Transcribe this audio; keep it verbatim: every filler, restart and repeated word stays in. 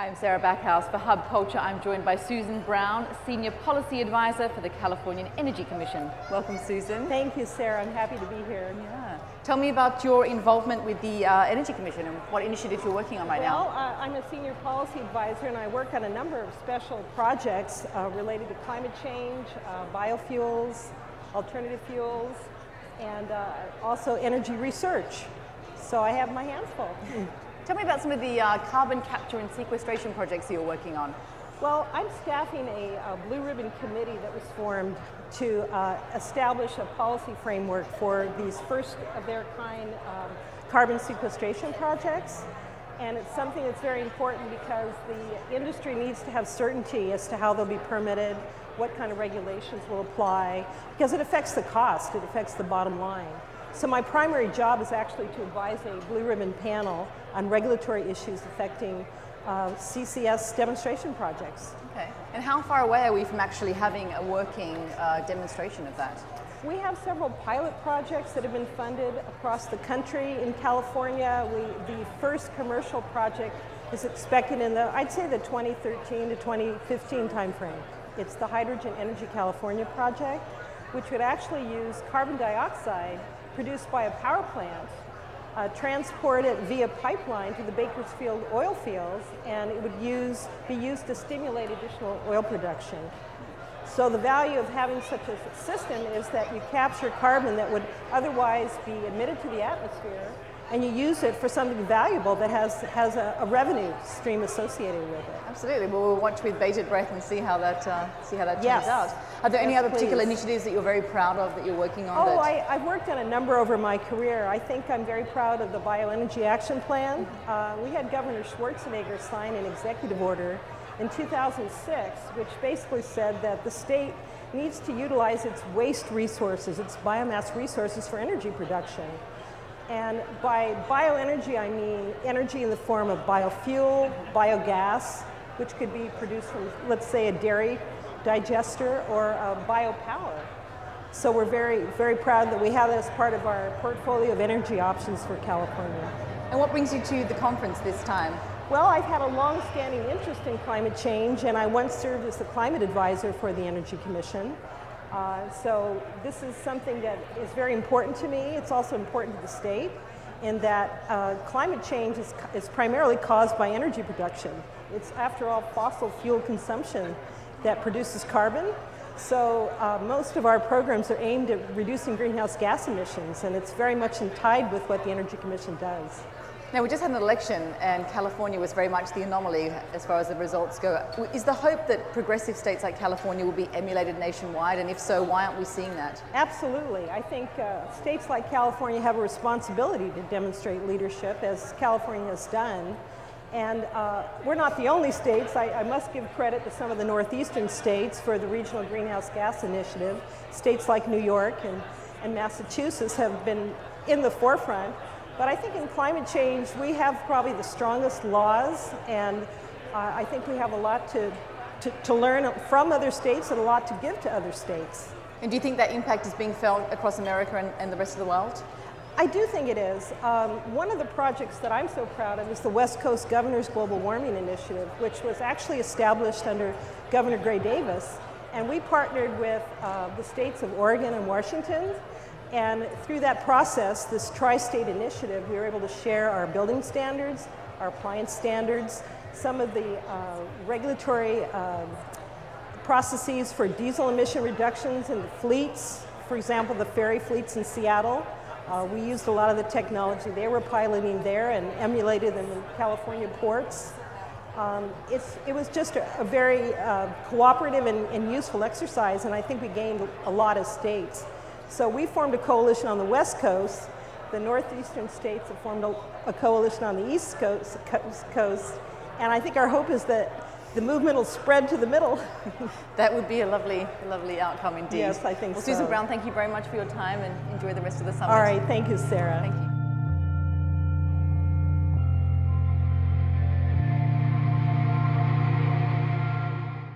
Hi, I'm Sarah Backhouse for Hub Culture. I'm joined by Susan Brown, Senior Policy Advisor for the California Energy Commission. Welcome, Susan. Thank you, Sarah. I'm happy to be here. Yeah. Tell me about your involvement with the uh, Energy Commission and what initiatives you're working on right well, now. Well, uh, I'm a Senior Policy Advisor and I work on a number of special projects uh, related to climate change, uh, biofuels, alternative fuels, and uh, also energy research. So I have my hands full. Tell me about some of the uh, carbon capture and sequestration projects you're working on. Well, I'm staffing a, a Blue Ribbon committee that was formed to uh, establish a policy framework for these first of their kind um, carbon sequestration projects. And it's something that's very important because the industry needs to have certainty as to how they'll be permitted, what kind of regulations will apply, because it affects the cost, it affects the bottom line. So my primary job is actually to advise a Blue Ribbon panel on regulatory issues affecting uh, C C S demonstration projects. Okay. And how far away are we from actually having a working uh, demonstration of that? We have several pilot projects that have been funded across the country. In California, we, the first commercial project is expected in the, I'd say the twenty thirteen to twenty fifteen timeframe. It's the Hydrogen Energy California project, which would actually use carbon dioxide produced by a power plant, uh, transport it via pipeline to the Bakersfield oil fields, and it would use, be used to stimulate additional oil production. So the value of having such a system is that you capture carbon that would otherwise be emitted to the atmosphere, and you use it for something valuable that has, has a, a revenue stream associated with it. Absolutely. Well, we'll watch with bated breath and see how that, uh, see how that turns yes. out. Are there yes, any other particular please. initiatives that you're very proud of that you're working on? Oh, that... I, I've worked on a number over my career. I think I'm very proud of the Bioenergy Action Plan. Uh, we had Governor Schwarzenegger sign an executive order in two thousand six, which basically said that the state needs to utilize its waste resources, its biomass resources for energy production. And by bioenergy, I mean energy in the form of biofuel, biogas, which could be produced from, let's say, a dairy digester or a biopower. So we're very, very proud that we have that as part of our portfolio of energy options for California. And what brings you to the conference this time? Well, I've had a long-standing interest in climate change, and I once served as the climate advisor for the Energy Commission. Uh, so this is something that is very important to me. It's also important to the state in that uh, climate change is, is primarily caused by energy production. It's, after all, fossil fuel consumption that produces carbon. So uh, most of our programs are aimed at reducing greenhouse gas emissions, and it's very much in tide with what the Energy Commission does. Now, we just had an election, and California was very much the anomaly as far as the results go. Is the hope that progressive states like California will be emulated nationwide, and if so, why aren't we seeing that? Absolutely. I think uh, states like California have a responsibility to demonstrate leadership, as California has done. And uh, we're not the only states. I, I must give credit to some of the northeastern states for the Regional Greenhouse Gas Initiative. States like New York and, and Massachusetts have been in the forefront. But I think in climate change, we have probably the strongest laws, and uh, I think we have a lot to, to, to learn from other states and a lot to give to other states. And do you think that impact is being felt across America and, and the rest of the world? I do think it is. Um, one of the projects that I'm so proud of is the West Coast Governor's Global Warming Initiative, which was actually established under Governor Gray Davis. And we partnered with uh, the states of Oregon and Washington. And through that process, this tri-state initiative, we were able to share our building standards, our appliance standards, some of the uh, regulatory uh, processes for diesel emission reductions in the fleets. For example, the ferry fleets in Seattle. Uh, we used a lot of the technology they were piloting there and emulated them in California ports. Um, it's, it was just a, a very uh, cooperative and, and useful exercise, and I think we gained a lot as states. So we formed a coalition on the West Coast. The northeastern states have formed a, a coalition on the East Coast, coast, coast. And I think our hope is that the movement will spread to the middle. That would be a lovely, lovely outcome indeed. Yes, I think well, so. Susan Brown, thank you very much for your time, and enjoy the rest of the summit. All right, thank you, Sarah. Thank you.